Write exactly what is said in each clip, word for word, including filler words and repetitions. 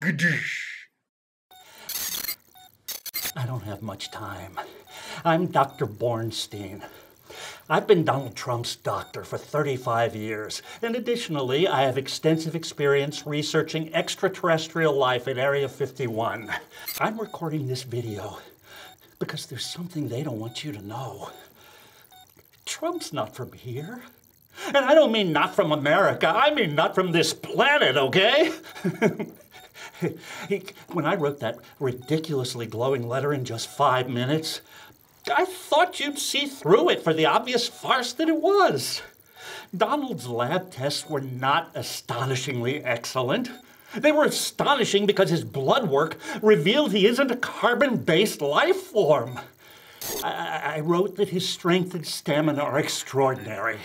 I don't have much time. I'm Doctor Bornstein. I've been Donald Trump's doctor for thirty-five years, and additionally, I have extensive experience researching extraterrestrial life at Area fifty-one. I'm recording this video because there's something they don't want you to know. Trump's not from here. And I don't mean not from America, I mean not from this planet, okay? When I wrote that ridiculously glowing letter in just five minutes, I thought you'd see through it for the obvious farce that it was. Donald's lab tests were not astonishingly excellent. They were astonishing because his blood work revealed he isn't a carbon-based life form. I, I wrote that his strength and stamina are extraordinary.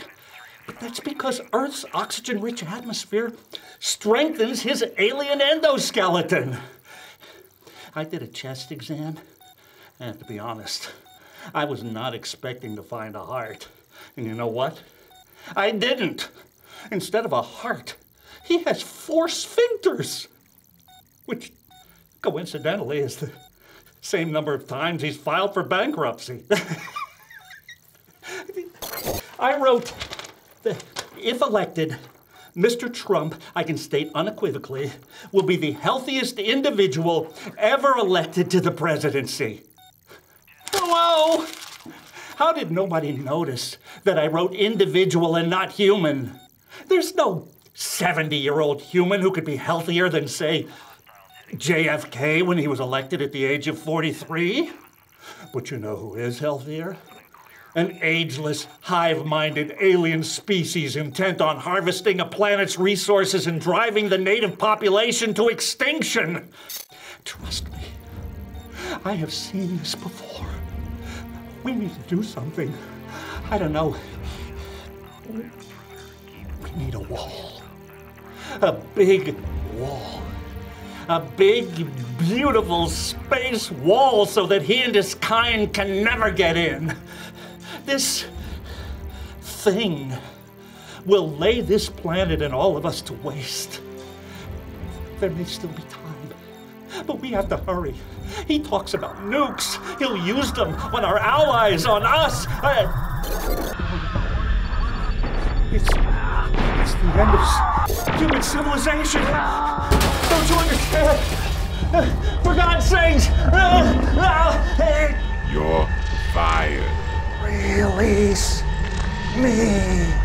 But that's because Earth's oxygen-rich atmosphere strengthens his alien endoskeleton. I did a chest exam, and to be honest, I was not expecting to find a heart. And you know what? I didn't. Instead of a heart, he has four sphincters, which coincidentally is the same number of times he's filed for bankruptcy. I wrote, if elected, Mister Trump, I can state unequivocally, will be the healthiest individual ever elected to the presidency. Hello? How did nobody notice that I wrote individual and not human? There's no seventy-year-old human who could be healthier than, say, J F K when he was elected at the age of forty-three. But you know who is healthier? An ageless, hive-minded alien species intent on harvesting a planet's resources and driving the native population to extinction. Trust me, I have seen this before. We need to do something. I don't know. We need a wall. A big wall. A big, beautiful space wall so that he and his kind can never get in. This thing will lay this planet and all of us to waste. There may still be time, but we have to hurry. He talks about nukes. He'll use them on our allies, on us. I... It's, it's the end of human civilization. Don't you understand? For God's sakes. You're fired. Release me.